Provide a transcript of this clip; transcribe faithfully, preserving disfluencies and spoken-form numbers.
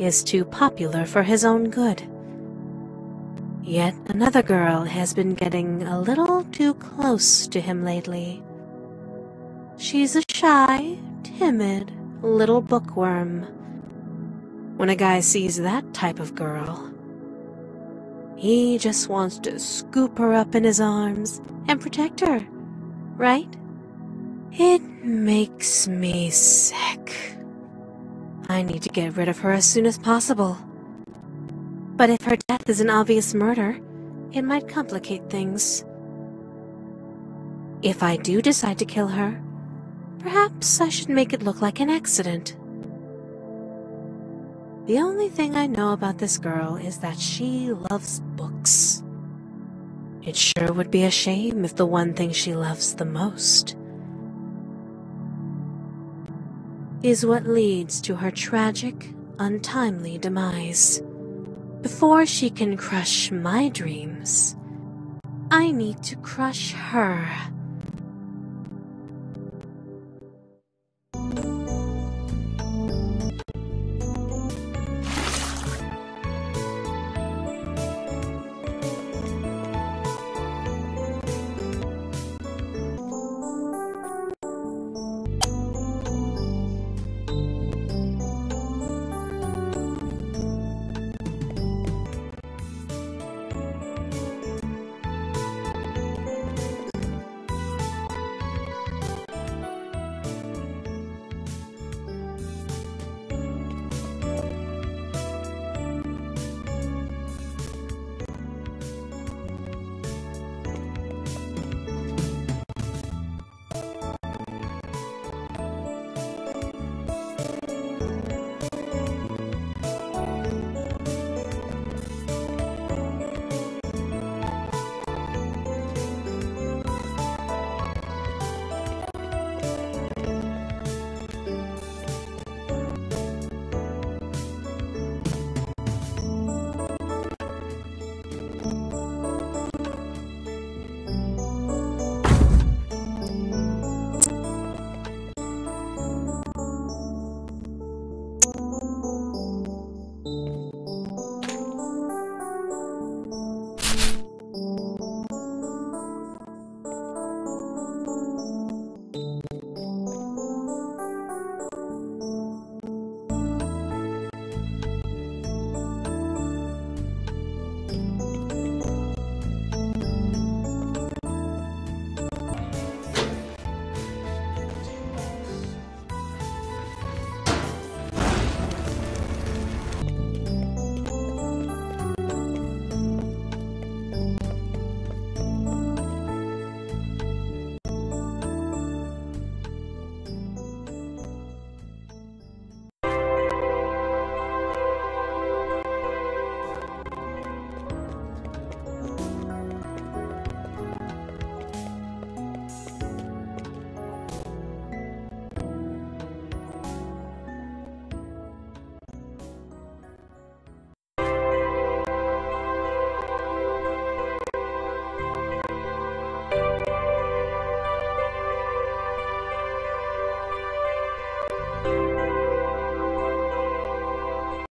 is too popular for his own good. Yet another girl has been getting a little too close to him lately. She's a shy, timid little bookworm. When a guy sees that type of girl, he just wants to scoop her up in his arms and protect her, right? It makes me sick. I need to get rid of her as soon as possible. But if her death is an obvious murder, it might complicate things. If I do decide to kill her, perhaps I should make it look like an accident. The only thing I know about this girl is that she loves books. It sure would be a shame if the one thing she loves the most is what leads to her tragic, untimely demise. Before she can crush my dreams, I need to crush her.